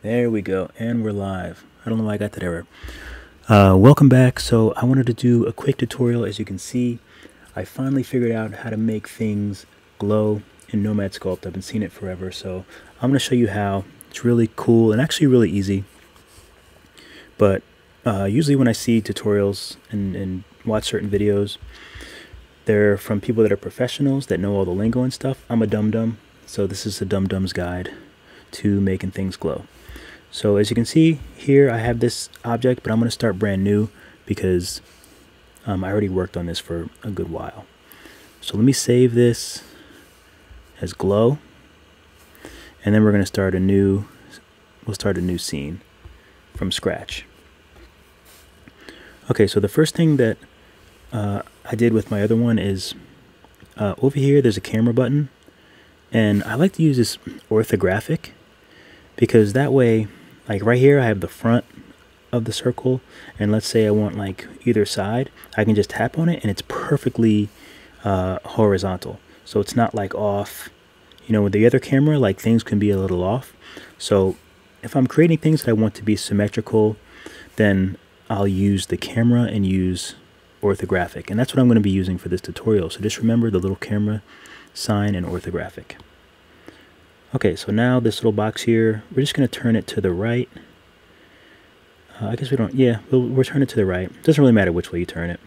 There we go, and we're live. I don't know why I got that error. Welcome back. So I wanted to do a quick tutorial. As you can see, I finally figured out how to make things glow in Nomad Sculpt. I've been seeing it forever, so I'm going to show you how. It's really cool and actually really easy. But usually when I see tutorials and watch certain videos, they're from people that are professionals that know all the lingo and stuff. I'm a dum-dum, so this is the dum-dum's guide to making things glow. So as you can see here, I have this object, but I'm going to start brand new because I already worked on this for a good while. So let me save this as glow, and then we're going to start a new, we'll start a new scene from scratch. Okay, so the first thing that I did with my other one is over here there's a camera button, and I like to use this orthographic because that way, like right here I have the front of the circle, and let's say I want like either side, I can just tap on it and it's perfectly horizontal. So it's not like off, you know, with the other camera, like things can be a little off. So if I'm creating things that I want to be symmetrical, then I'll use the camera and use orthographic. And that's what I'm going to be using for this tutorial. So just remember the little camera sign and orthographic. Okay, so now this little box here, we're just going to turn it to the right. I guess we don't, yeah, we'll turn it to the right. It doesn't really matter which way you turn it,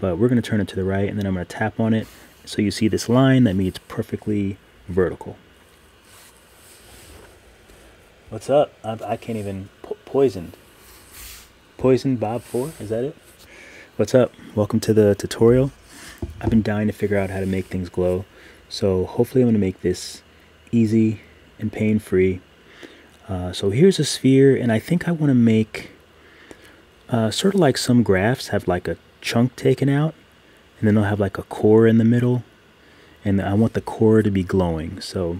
but we're going to turn it to the right, and then I'm going to tap on it. So you see this line, that means it's perfectly vertical. What's up? I can't even, Poisoned Bob 4, is that it? What's up? Welcome to the tutorial. I've been dying to figure out how to make things glow, so hopefully I'm going to make this easy and pain-free. So here's a sphere, and I think I want to make sort of like some graphs have like a chunk taken out, and then they'll have like a core in the middle, and I want the core to be glowing. So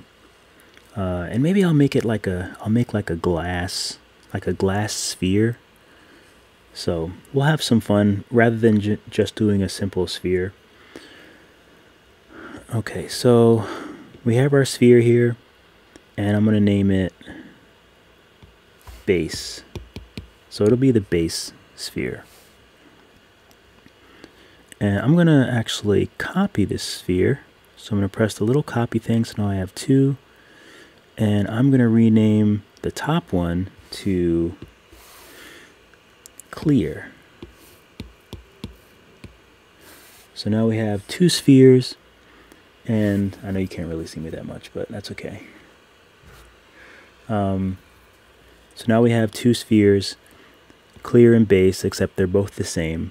and maybe I'll make it like a, I'll make like a glass sphere. So we'll have some fun rather than just doing a simple sphere. Okay, so we have our sphere here, and I'm going to name it base. So it'll be the base sphere. And I'm going to actually copy this sphere. So I'm going to press the little copy thing, so now I have two. And I'm going to rename the top one to clear. So now we have two spheres, and I know you can't really see me that much, but that's okay. So now we have two spheres, clear and base, except they're both the same.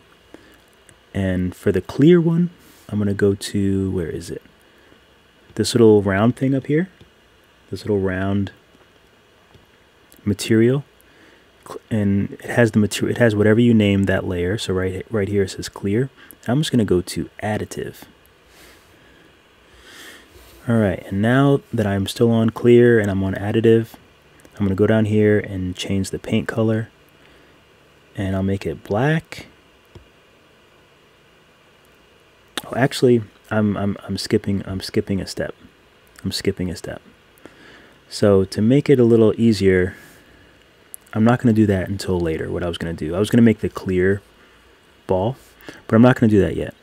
And for the clear one, I'm going to go to, where is it? This little round thing up here, this little round material. And it has the material, it has whatever you name that layer. So right here it says clear. I'm just going to go to additive. All right, and now that I'm still on clear and I'm on additive, I'm going to go down here and change the paint color, and I'll make it black. Oh, actually, I'm skipping a step. So to make it a little easier, I'm not going to do that until later, what I was going to do. I was going to make the clear ball, but I'm not going to do that yet.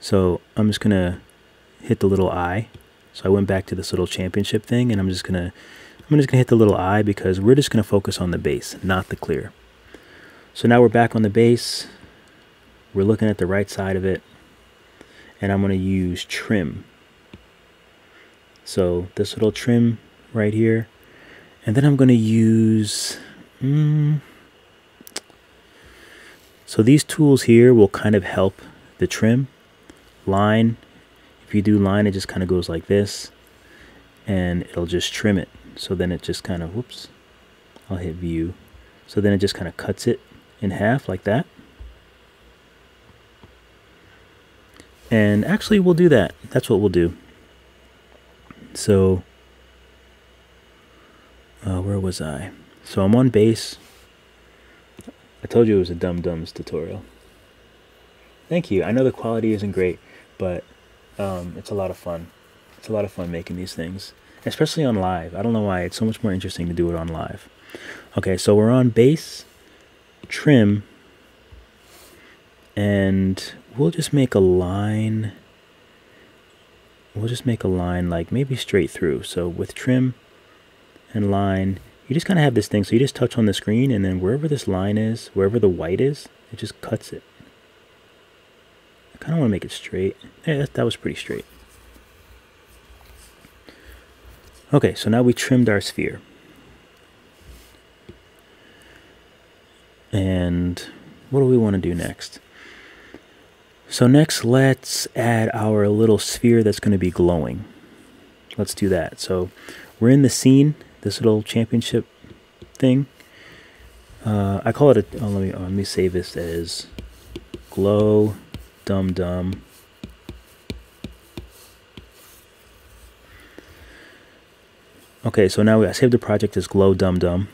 So I'm just going to hit the little eye. So I went back to this little championship thing, and I'm just going to hit the little eye because we're just going to focus on the base, not the clear. So now we're back on the base. We're looking at the right side of it, and I'm going to use trim. So this little trim right here. And then I'm going to use, so these tools here will kind of help the trim. Line, if you do line, it just kind of goes like this, and it'll just trim it. So then it just kind of, whoops, I'll hit view. So then it just kind of cuts it in half like that. And actually we'll do that. That's what we'll do. So where was I? So I'm on base. I told you it was a dum-dums tutorial. Thank you. I know the quality isn't great, but it's a lot of fun. It's a lot of fun making these things. especially on live. I don't know why. It's so much more interesting to do it on live. Okay, so we're on base, trim, and we'll just make a line. We'll just make a line like maybe straight through. So with trim and line, you just kind of have this thing. So you just touch on the screen, and then wherever this line is, wherever the white is, it just cuts it. I kind of want to make it straight. Yeah, that was pretty straight. Okay, so now we trimmed our sphere. And what do we want to do next? So next, let's add our little sphere that's going to be glowing. Let's do that. So we're in the scene, this little championship thing. I call it a, let me save this as glow dum dum. Okay, so now I saved the project as glow dum dum.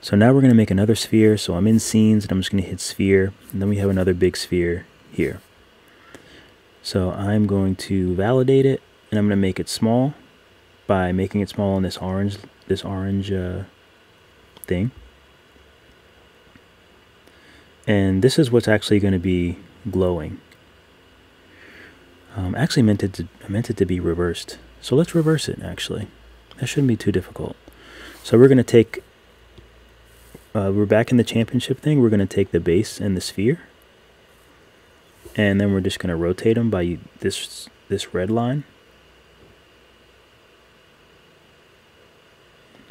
So now we're going to make another sphere. So I'm in scenes and I'm just going to hit sphere, and then we have another big sphere here. So I'm going to validate it, and I'm going to make it small by making it small on this orange thing. And this is what's actually going to be glowing. Actually I meant it to be reversed. So let's reverse it actually. That shouldn't be too difficult. So we're going to take we're back in the championship thing. We're going to take the base and the sphere, and then we're just going to rotate them by this red line.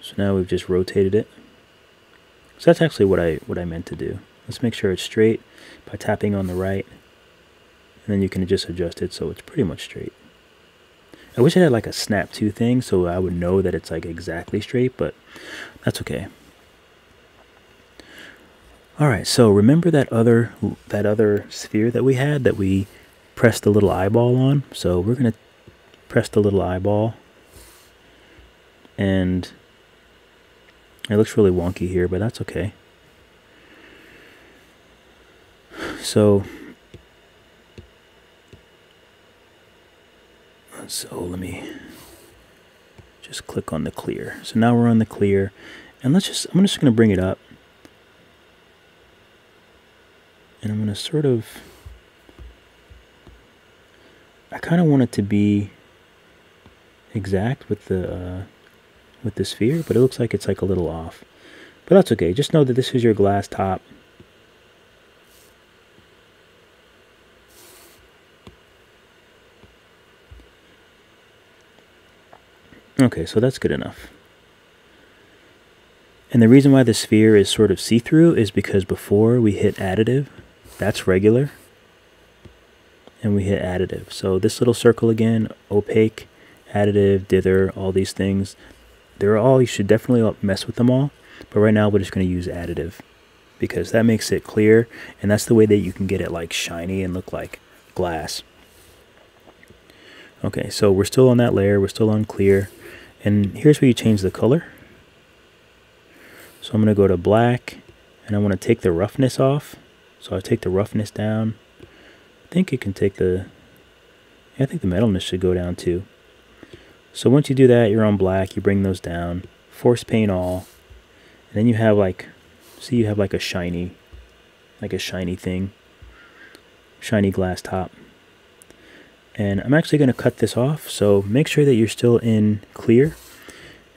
So now we've just rotated it. So that's actually what I meant to do. Let's make sure it's straight by tapping on the right, and then you can just adjust it so it's pretty much straight. I wish I had like a snap to thing so I would know that it's like exactly straight, but that's okay. Alright, so remember that other sphere that we had that we pressed the little eyeball on? So we're going to press the little eyeball, and it looks really wonky here, but that's okay. So, let me just click on the clear. So now we're on the clear, and I'm just going to bring it up. And I'm going to sort of, I kind of want it to be exact with the sphere, but it looks like it's like a little off. But that's okay. Just know that this is your glass top. Okay, so that's good enough. And the reason why the sphere is sort of see-through is because before we hit additive, that's regular, and we hit additive. So this little circle again, opaque, additive, dither, all these things, they're all, you should definitely mess with them all, but right now we're just going to use additive because that makes it clear, and that's the way that you can get it like shiny and look like glass. Okay, so we're still on that layer, we're still on clear, and here's where you change the color. So I'm going to go to black, and I want to take the roughness off. So I take the roughness down. I think you can take the, I think the metalness should go down too. So once you do that, you're on black, you bring those down, force paint all, and then you have like, see you have like a shiny thing, shiny glass top. And I'm actually going to cut this off, so make sure that you're still in clear.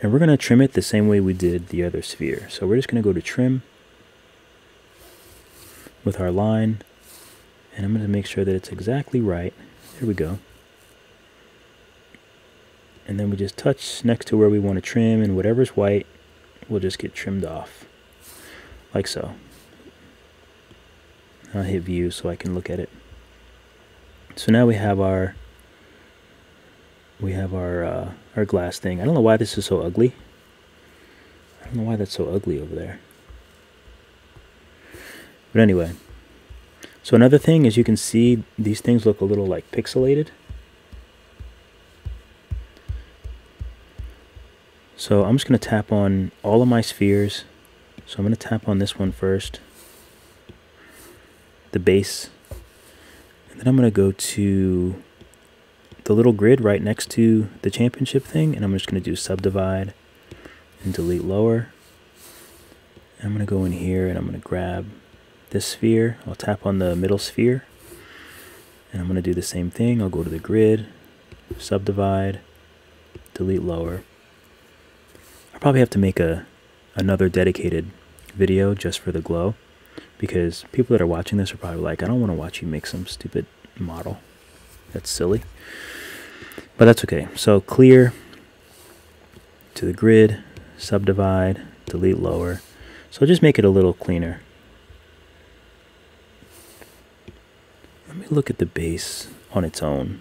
And we're going to trim it the same way we did the other sphere. So we're just going to go to trim with our line. And I'm going to make sure that it's exactly right. There we go. And then we just touch next to where we want to trim, and whatever's white will just get trimmed off. Like so. I'll hit view so I can look at it. So now we have our our glass thing. I don't know why this is so ugly. I don't know why that's so ugly over there. But anyway. So another thing is you can see these things look a little like pixelated. So I'm just going to tap on all of my spheres. So I'm going to tap on this one first. The base. And then I'm going to go to the little grid right next to the championship thing, and I'm just going to do subdivide and delete lower. And I'm going to go in here and I'm going to grab this sphere. I'll tap on the middle sphere and I'm going to do the same thing. I'll go to the grid, subdivide, delete lower. I probably have to make another dedicated video just for the glow, because people that are watching this are probably like, I don't want to watch you make some stupid model. That's silly. But that's okay. So clear to the grid, subdivide, delete lower. So just make it a little cleaner. Let me look at the base on its own.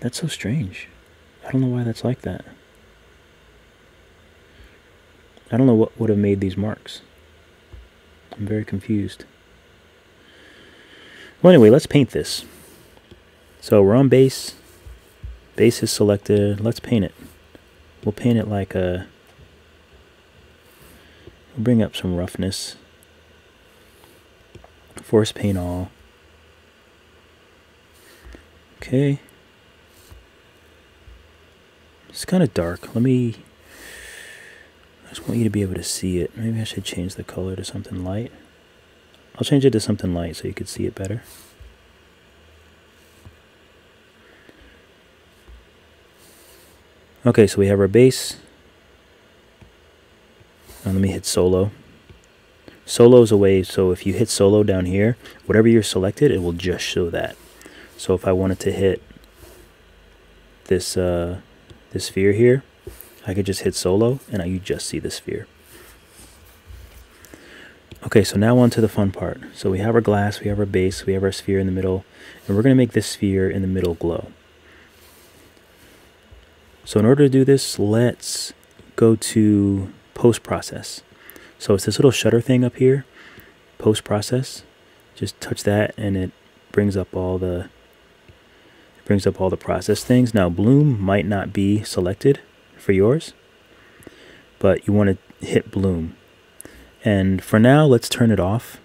That's so strange. I don't know why that's like that. I don't know what would have made these marks. I'm very confused. Well, anyway, let's paint this. So we're on base. Base is selected. Let's paint it. We'll paint it like a... We'll bring up some roughness. Force paint all. Okay. It's kind of dark. Let me... I just want you to be able to see it. Maybe I should change the color to something light. I'll change it to something light so you could see it better. Okay, so we have our base. Now let me hit solo. Solo is a way, so if you hit solo down here, whatever you're selected, it will just show that. So if I wanted to hit this, this sphere here, I could just hit solo and you just see the sphere. Okay, so now on to the fun part. So we have our glass, we have our base, we have our sphere in the middle, and we're going to make this sphere in the middle glow. So in order to do this, let's go to post-process. So it's this little shutter thing up here, post-process. Just touch that and it brings up all the process things. Now bloom might not be selected for yours, but you want to hit bloom. And for now, let's turn it off.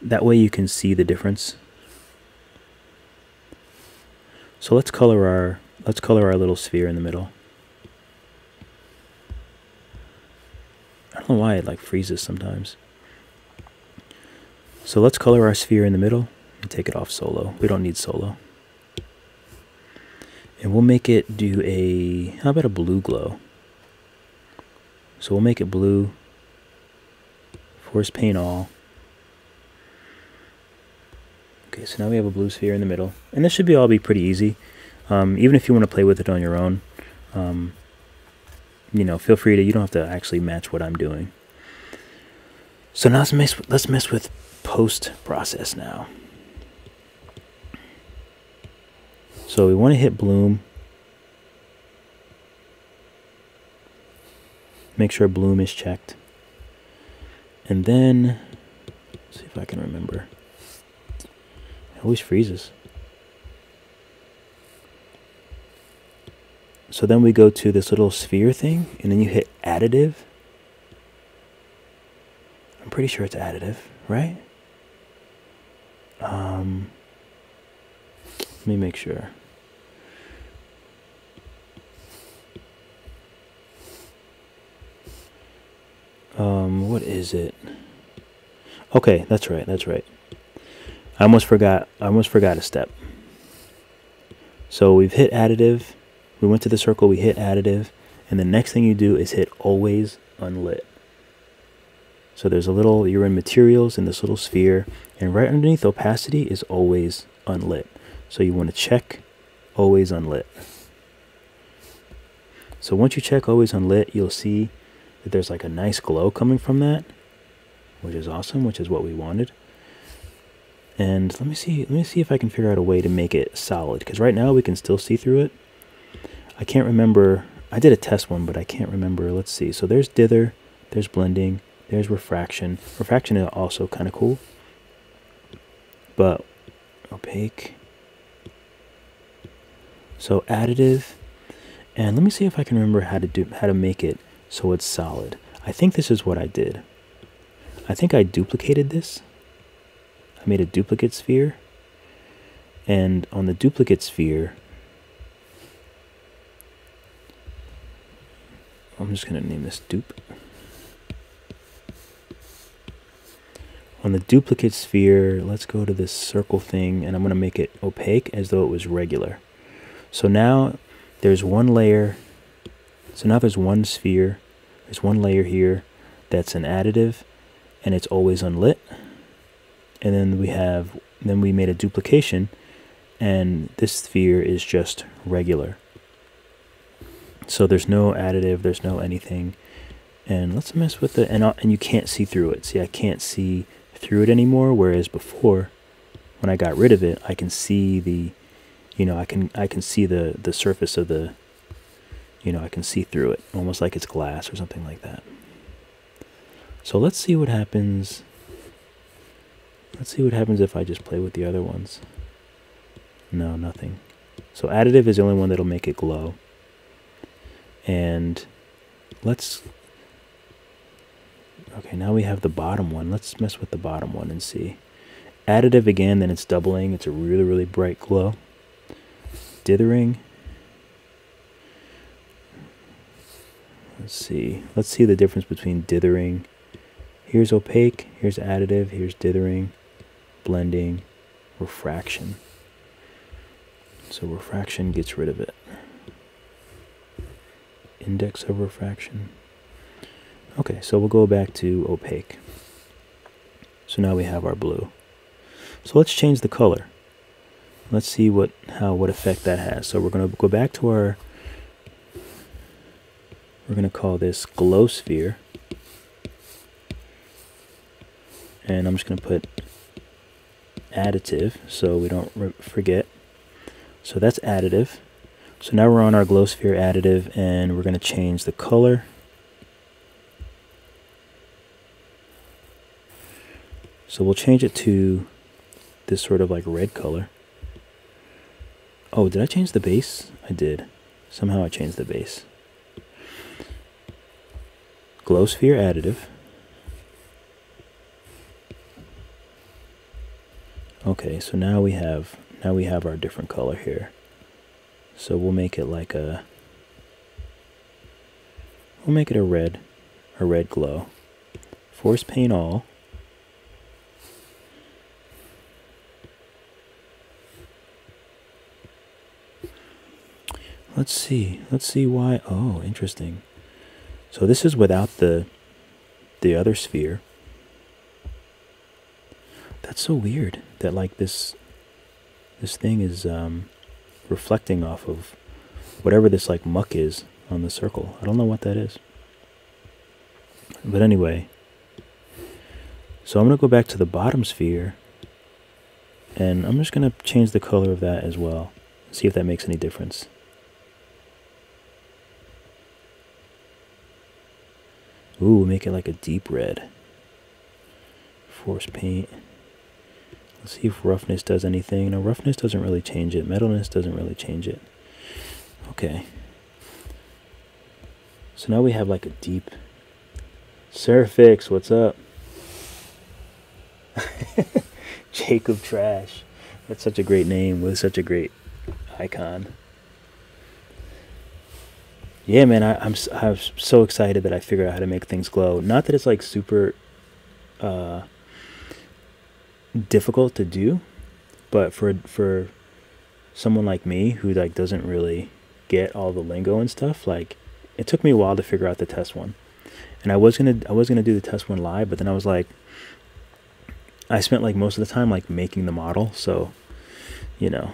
That way you can see the difference. So let's color our little sphere in the middle. I don't know why it like freezes sometimes. So let's color our sphere in the middle and take it off solo. We don't need solo. And we'll make it do a, how about a blue glow? So we'll make it blue. Force paint all. Okay, so now we have a blue sphere in the middle, and this should be all pretty easy. Even if you want to play with it on your own, you know, feel free to. You don't have to actually match what I'm doing. So now let's mess with post process now. So we want to hit bloom. Make sure bloom is checked. And then, let's see if I can remember. It always freezes. So then we go to this little sphere thing, and then you hit additive. I'm pretty sure it's additive, right? Let me make sure. What is it? Okay, that's right, that's right. I almost forgot a step. So we've hit additive, we went to the circle, we hit additive, and the next thing you do is hit always unlit. So there's a little, you're in materials in this little sphere, and right underneath opacity is always unlit. So you want to check always unlit. So once you check always unlit, you'll see there's like a nice glow coming from that, which is awesome, which is what we wanted. And let me see if I can figure out a way to make it solid, because right now we can still see through it. I can't remember, I did a test one, but I can't remember. Let's see. So there's dither, there's blending, there's refraction. Refraction is also kind of cool, but opaque. So additive, and let me see if I can remember how to make it so it's solid. I think this is what I did. I think I duplicated this. I made a duplicate sphere And on the duplicate sphere, I'm just going to name this dupe. On the duplicate sphere, let's go to this circle thing, and I'm going to make it opaque as though it was regular. So now there's one layer. So now there's one sphere. There's one layer here that's an additive, and it's always unlit. And then we made a duplication, and this sphere is just regular. So there's no additive, there's no anything. And let's mess with it, and you can't see through it. See, I can't see through it anymore, whereas before, when I got rid of it, I can see the, you know, I can see the surface of the, you know, I can see through it, almost like it's glass or something like that. So let's see what happens. Let's see what happens if I just play with the other ones. No, nothing. So additive is the only one that'll make it glow. And let's, okay, now we have the bottom one. Let's mess with the bottom one and see. Additive again, then it's doubling. It's a really, really bright glow. Dithering. Let's see. Let's see the difference between dithering. Here's opaque, here's additive, here's dithering, blending, refraction. So refraction gets rid of it. Index of refraction. Okay, so we'll go back to opaque. So now we have our blue. So let's change the color. Let's see what effect that has. So we're going to go back to our, we're going to call this glow sphere. And I'm just going to put additive so we don't forget. So that's additive. So now we're on our glow sphere additive, and we're going to change the color. So we'll change it to this sort of like red color. Oh, did I change the base? I did. Somehow I changed the base. Glow sphere additive. Okay, so now we have our different color here. So we'll make it like a, we'll make it a red glow. Force paint all. Let's see why. Oh, interesting. So this is without the other sphere. That's so weird that like this thing is reflecting off of whatever this like muck is on the circle. I don't know what that is. But anyway, so I'm going to go back to the bottom sphere, and I'm just going to change the color of that as well. See if that makes any difference. Ooh, make it like a deep red. Force paint. Let's see if roughness does anything. No, roughness doesn't really change it. Metalness doesn't really change it. Okay. So now we have like a deep... Surfix, what's up? Jacob Trash. That's such a great name with such a great icon. Yeah, man, I'm so excited that I figured out how to make things glow. Not that it's like super... difficult to do, but for someone like me who like doesn't really get all the lingo and stuff, like it took me a while to figure out the test one. And I was gonna do the test one live, but then I was like, I spent like most of the time like making the model, so you know.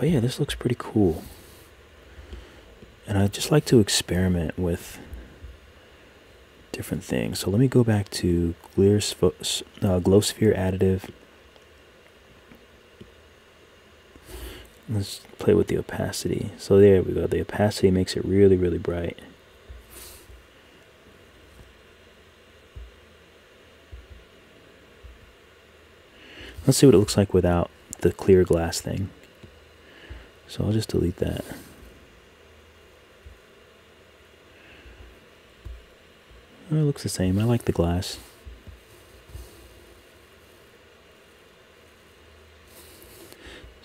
But yeah, this looks pretty cool, and I just like to experiment with different things. So let me go back to glow sphere additive. Let's play with the opacity. So there we go. The opacity makes it really, really bright. Let's see what it looks like without the clear glass thing. So I'll just delete that. It looks the same. I like the glass.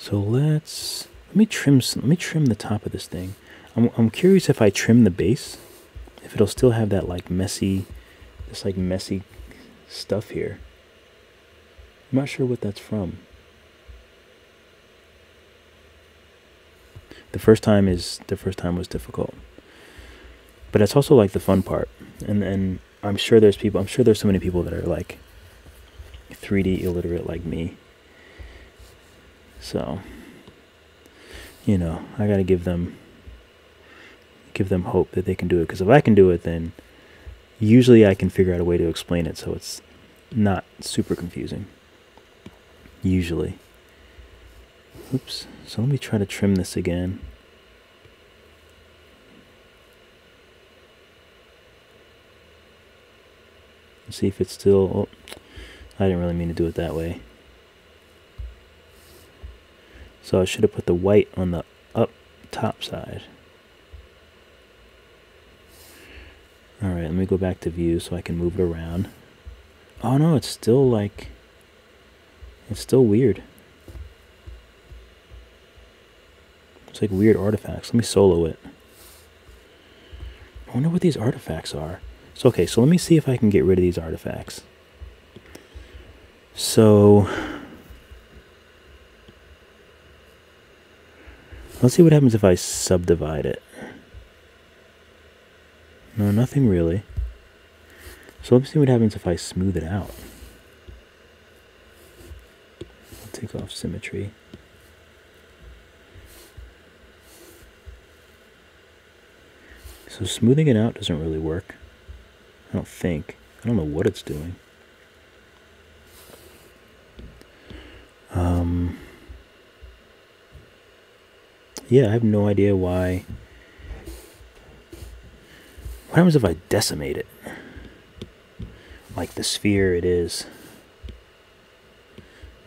So let me trim the top of this thing. I'm curious if I trim the base, if it'll still have that like messy, this like messy stuff here. I'm not sure what that's from. The first time was difficult, but that's also like the fun part. And I'm sure there's people, I'm sure there's so many people that are like 3D illiterate like me. So, you know, I gotta give them hope that they can do it, because if I can do it, then usually I can figure out a way to explain it so it's not super confusing. Usually. Oops. So let me try to trim this again. Let's see if it's still... Oh, I didn't really mean to do it that way. So I should have put the white on the up top side. Alright, let me go back to view so I can move it around. Oh no, it's still like... It's still weird. It's like weird artifacts. Let me solo it. I wonder what these artifacts are. So okay, so let me see if I can get rid of these artifacts. So let's see what happens if I subdivide it. No, nothing really. So let's see what happens if I smooth it out. I'll take off symmetry. So smoothing it out doesn't really work. I don't think. I don't know what it's doing. Yeah, I have no idea why. What happens if I decimate it? Like the sphere it is.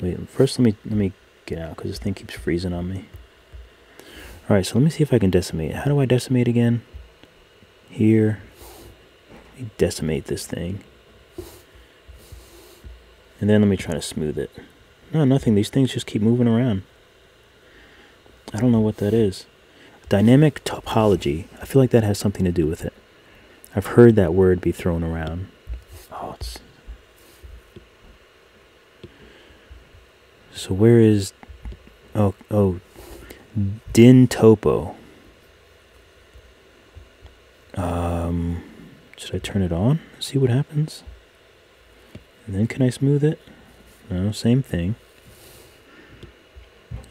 Wait, first let me get out, because this thing keeps freezing on me. Alright, so let me see if I can decimate it. How do I decimate again? Here, let me decimate this thing, and then let me try to smooth it. No, nothing. These things just keep moving around. I don't know what that is. Dynamic topology. I feel like that has something to do with it. I've heard that word be thrown around. Oh, it's... So where is... Oh, din topo. Should I turn it on? See what happens? And then can I smooth it? No, same thing.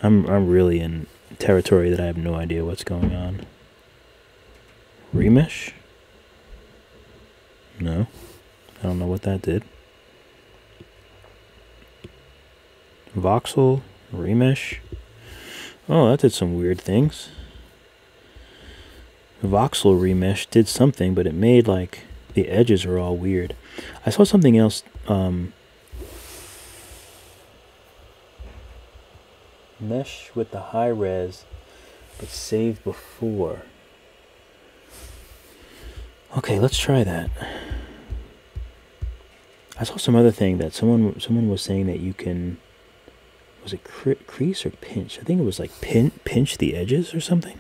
I'm really in territory that I have no idea what's going on. Remesh? No. I don't know what that did. Voxel, remesh. Oh, that did some weird things. Voxel remesh did something, but it made like the edges are all weird. I saw something else. Mesh with the high res, but save before. Okay, let's try that. I saw some other thing that someone was saying that you can. Was it crease or pinch? I think it was like pinch the edges or something.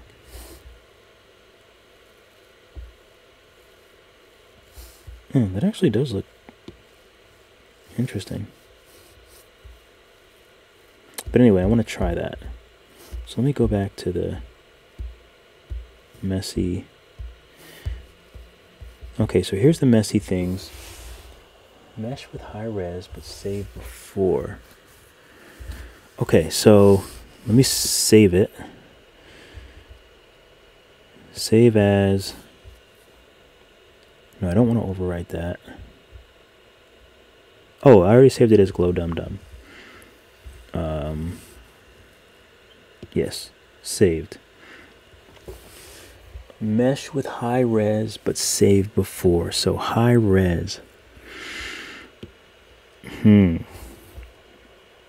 Hmm, that actually does look interesting. But anyway, I want to try that. So let me go back to the messy... Okay, so here's the messy things. Mesh with high res, but save before. Okay, so let me save it. Save as... No, I don't want to overwrite that. Oh, I already saved it as glow dum dum. Yes, saved. Mesh with high res, but saved before. So high res.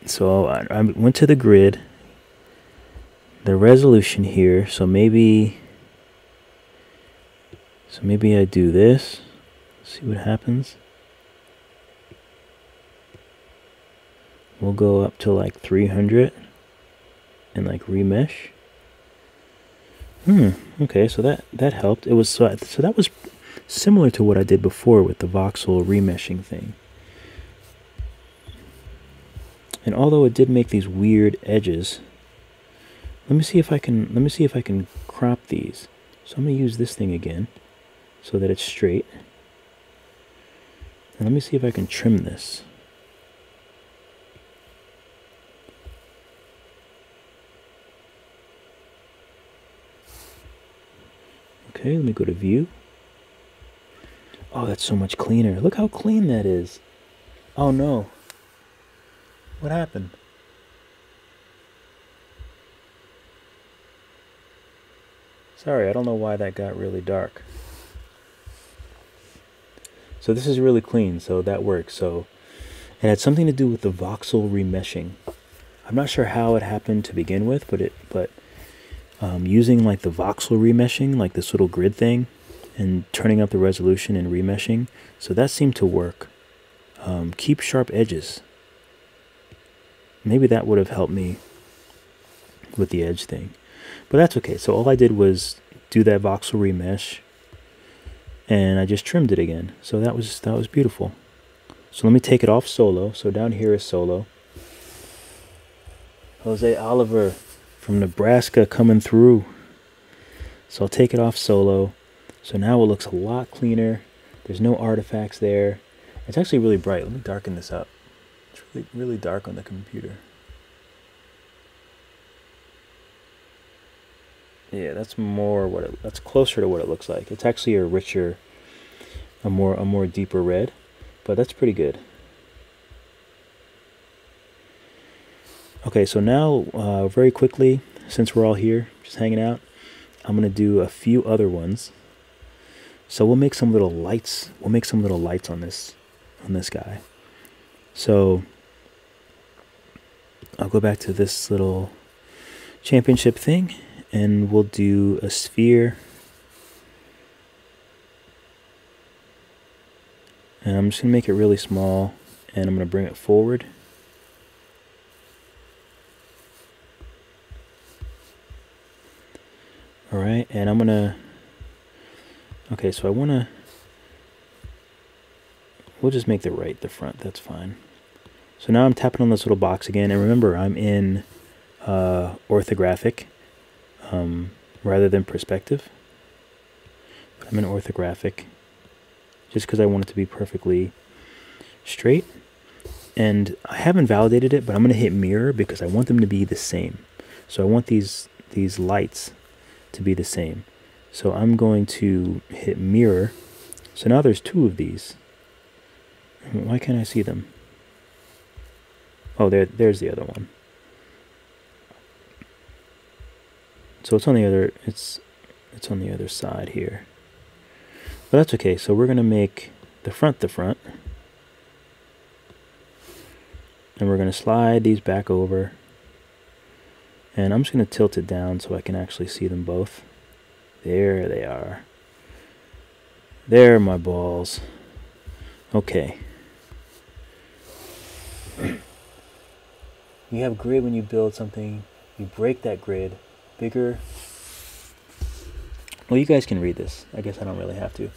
So I went to the grid. The resolution here. So maybe I do this, see what happens. We'll go up to like 300. and like remesh. Okay, so that helped. It was so that was similar to what I did before with the voxel remeshing thing. And although it did make these weird edges, let me see if I can crop these. So I'm going to use this thing again so that it's straight. And let me see if I can trim this. Okay, let me go to view. Oh, that's so much cleaner. Look how clean that is. Oh no. What happened? Sorry, I don't know why that got really dark. So this is really clean, so that works. So it had something to do with the voxel remeshing. I'm not sure how it happened to begin with, but using like the voxel remeshing, like this little grid thing, and turning up the resolution and remeshing, so that seemed to work. Keep sharp edges. Maybe that would have helped me with the edge thing. But that's okay. So all I did was do that voxel remesh, and I just trimmed it again. So that was beautiful. So let me take it off solo. So down here is solo. Jose Oliver from Nebraska coming through. So I'll take it off solo. So now it looks a lot cleaner. There's no artifacts there. It's actually really bright. Let me darken this up. It's really, really dark on the computer. Yeah, that's more what it, that's closer to what it looks like. It's actually a richer, a more deeper red, but that's pretty good. Okay, so now very quickly, since we're all here just hanging out, I'm gonna do a few other ones. So we'll make some little lights. We'll make some little lights on this guy. So I'll go back to this little championship thing. And we'll do a sphere. And I'm just going to make it really small. And I'm going to bring it forward. Alright, and I'm going to... Okay, so I want to... We'll just make the right the front. That's fine. So now I'm tapping on this little box again. And remember, I'm in orthographic. Rather than perspective. But I'm in orthographic just because I want it to be perfectly straight. And I haven't validated it, but I'm going to hit mirror because I want them to be the same. So I want these lights to be the same. So I'm going to hit mirror. So now there's two of these. Why can't I see them? Oh, there's the other one. So it's on the other, it's on the other side here, but that's okay. So we're gonna make the front, and we're gonna slide these back over, and I'm just gonna tilt it down so I can actually see them both. There they are. There are my balls. Okay. You have grid when you build something. You break that grid. Bigger. Well, you guys can read this. I guess I don't really have to.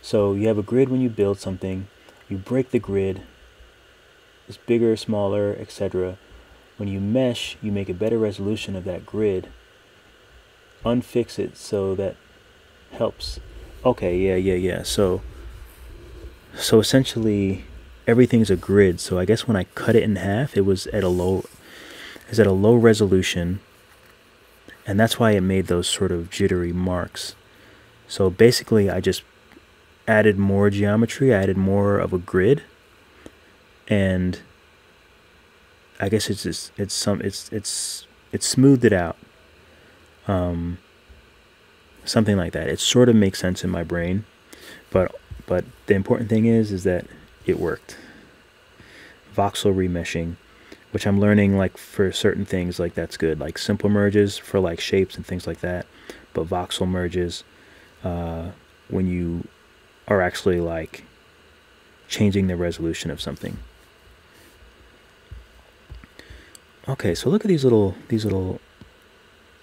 So you have a grid when you build something. You break the grid. It's bigger, smaller, etc. When you mesh, you make a better resolution of that grid. Unfix it, so that helps. Okay, yeah. So essentially, everything's a grid. So I guess when I cut it in half, it was at a low resolution. And that's why it made those sort of jittery marks. So basically, I just added more geometry. I added more of a grid, and I guess it smoothed it out. Something like that. It sort of makes sense in my brain, but the important thing is that it worked. Voxel remeshing. Which I'm learning, like, for certain things, like, that's good. Like, simple merges for, like, shapes and things like that. But voxel merges, when you are actually, like, changing the resolution of something. Okay, so look at these little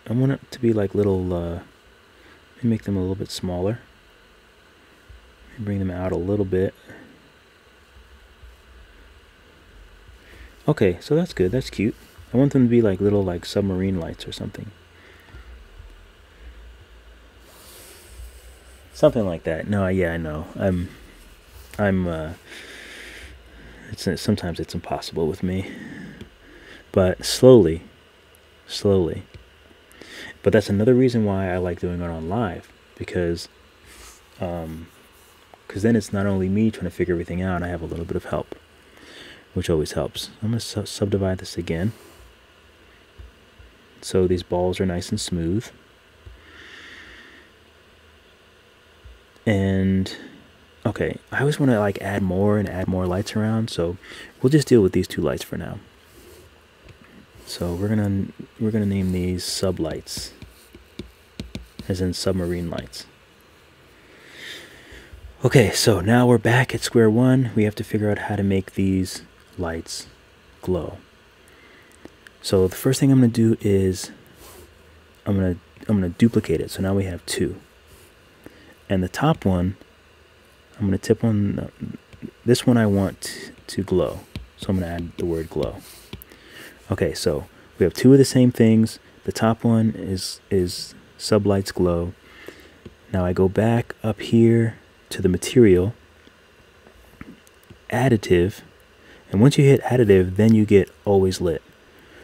I want it to be like little, let me make them a little bit smaller. Let me bring them out a little bit. Okay, so that's good, that's cute. I want them to be like little like submarine lights or something. Something like that. No, yeah, I know. It's sometimes it's impossible with me. But slowly. But that's another reason why I like doing it on live, because then it's not only me trying to figure everything out, and I have a little bit of help, which always helps. I'm going to subdivide this again, so these balls are nice and smooth. And okay, I always want to like add more lights around, so we'll just deal with these two lights for now. So we're gonna name these sub lights, as in submarine lights. Okay, so now we're back at square one. We have to figure out how to make these lights glow. So the first thing I'm gonna do is I'm gonna duplicate it. So now we have two. And the top one, I'm gonna tip on this one. I want to glow, so I'm gonna add the word glow. Okay, so we have two of the same things. The top one is sublights glow. Now I go back up here to the material, additive, and once you hit additive, then you get always lit.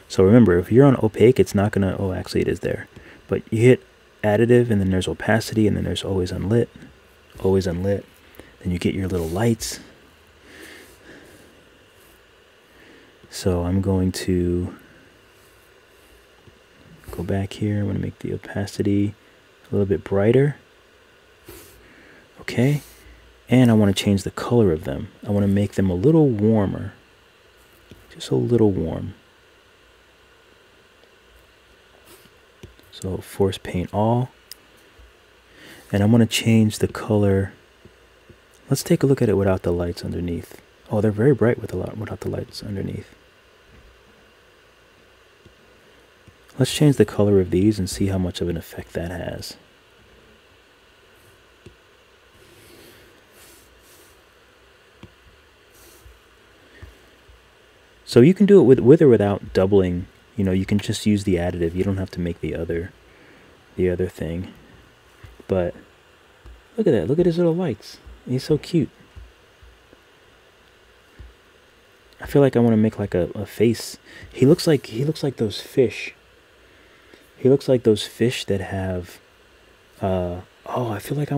So remember, if you're on opaque, it's not gonna, oh, actually it is there. But you hit additive, and then there's opacity, and then there's always unlit, then you get your little lights. So I'm going to go back here. I'm going to make the opacity a little bit brighter. Okay. And I want to change the color of them. I want to make them a little warmer. Just a little warm. So force paint all. And I want to change the color. Let's take a look at it without the lights underneath. Oh, they're very bright without the lights underneath. Let's change the color of these and see how much of an effect that has. So you can do it with or without doubling. You know, you can just use the additive. You don't have to make the other thing. But look at that. Look at his little lights. He's so cute. I feel like I want to make like a face. He looks like those fish. He looks like those fish that have oh, I feel like I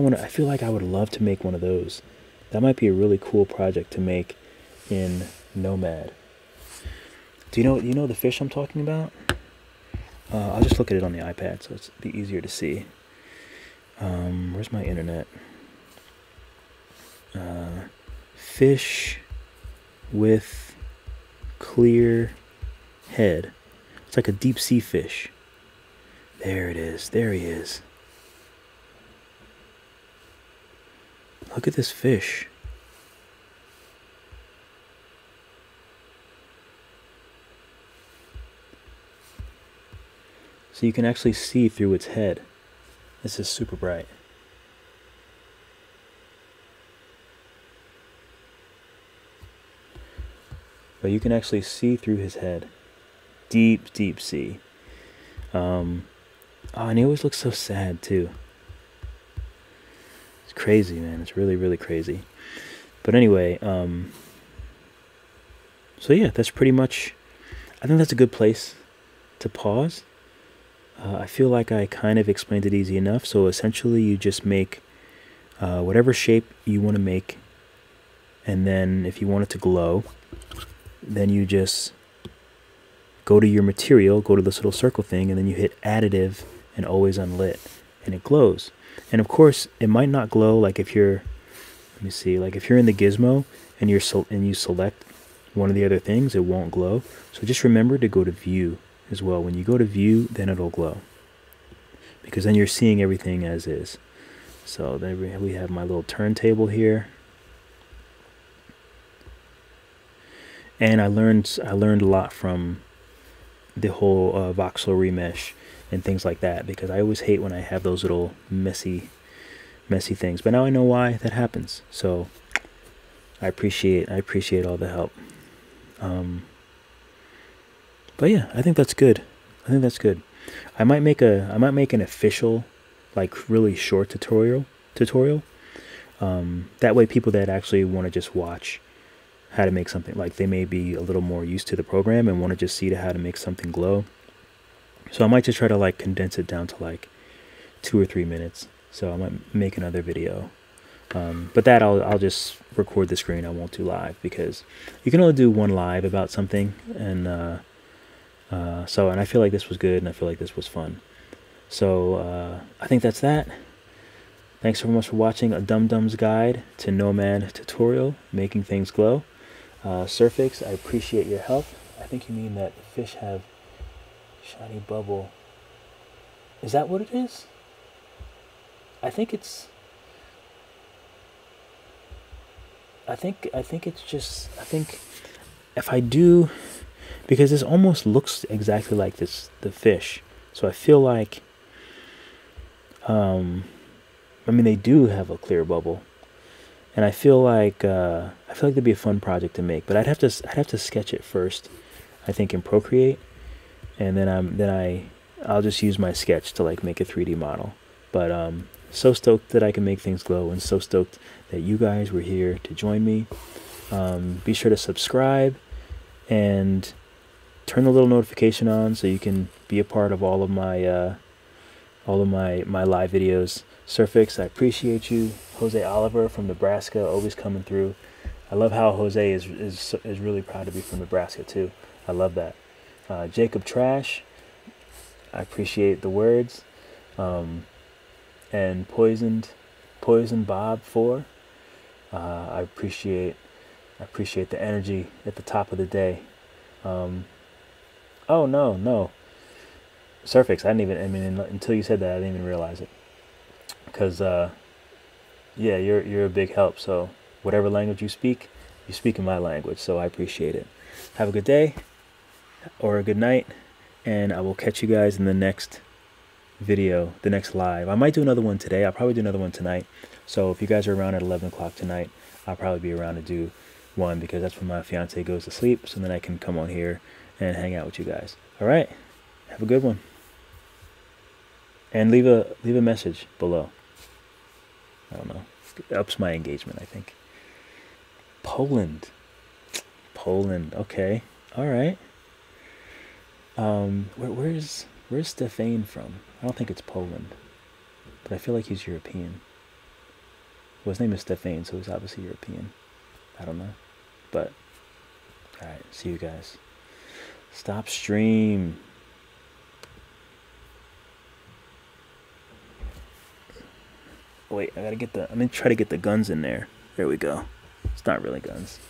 would love to make one of those. That might be a really cool project to make in Nomad. Do you know the fish I'm talking about? I'll just look at it on the iPad so it's easier to see. Where's my internet? Fish with clear head. It's like a deep sea fish. There it is. There he is. Look at this fish. So you can actually see through its head. This is super bright. But you can actually see through his head. Deep, deep sea. Oh, and he always looks so sad, too. It's crazy, man. It's really, really crazy. But anyway, so yeah, that's pretty much... I think that's a good place to pause. I feel like I kind of explained it easy enough. So essentially, you just make whatever shape you want to make. And then if you want it to glow... then you just go to your material, go to this little circle thing, and then you hit additive and always unlit, and it glows. And of course, it might not glow like if you're, let me see, like if you're in the gizmo and you select one of the other things, it won't glow. So just remember to go to view as well. When you go to view, then it'll glow, because then you're seeing everything as is. So there we have my little turntable here. And I learned a lot from the whole voxel remesh and things like that, because I always hate when I have those little messy things. But now I know why that happens. So I appreciate all the help. But yeah, I think that's good. I think that's good. I might make an official, like, really short tutorial. That way people that actually want to just watch how to make something, like, they may be a little more used to the program and want to just see how to make something glow. So I might just try to, like, condense it down to like 2 or 3 minutes. So I might make another video. But that I'll just record the screen. I won't do live, because you can only do one live about something. And so I feel like this was good, and I feel like this was fun. So I think that's that. Thanks so much for watching a Dum-Dum's Guide to Nomad Tutorial, Making Things Glow. Surfix, I appreciate your help. I think you mean that the fish have shiny bubble. Is that what it is? I think if I do, because this almost looks exactly like this, the fish. So I feel like, I mean, they do have a clear bubble, and I feel like that'd be a fun project to make. But I'd have to sketch it first, I think, in Procreate, and then I'll just use my sketch to, like, make a 3D model. But so stoked that I can make things glow, and so stoked that you guys were here to join me. Be sure to subscribe and turn the little notification on so you can be a part of all of my live videos. Surfix, I appreciate you. Jose Oliver from Nebraska, always coming through. I love how Jose is really proud to be from Nebraska too. I love that. Jacob Trash, I appreciate the words. And Poison Bob 4. I appreciate the energy at the top of the day. Oh no, Surfix, I mean until you said that, I didn't even realize it. Because yeah, you're a big help. So whatever language you speak in my language. So I appreciate it. Have a good day or a good night, and I will catch you guys in the next video, the next live. I might do another one today. I'll probably do another one tonight. So if you guys are around at 11 o'clock tonight, I'll probably be around to do one, because that's when my fiance goes to sleep. So then I can come on here and hang out with you guys. All right. Have a good one. And leave a message below. I don't know. It ups my engagement, I think. Poland. Okay. All right. Where's Stefan from? I don't think it's Poland, but I feel like he's European. Well, his name is Stefan, so he's obviously European. I don't know, but all right. See you guys. Stop stream. Wait, I'm gonna try to get the guns in there. There we go. It's not really guns.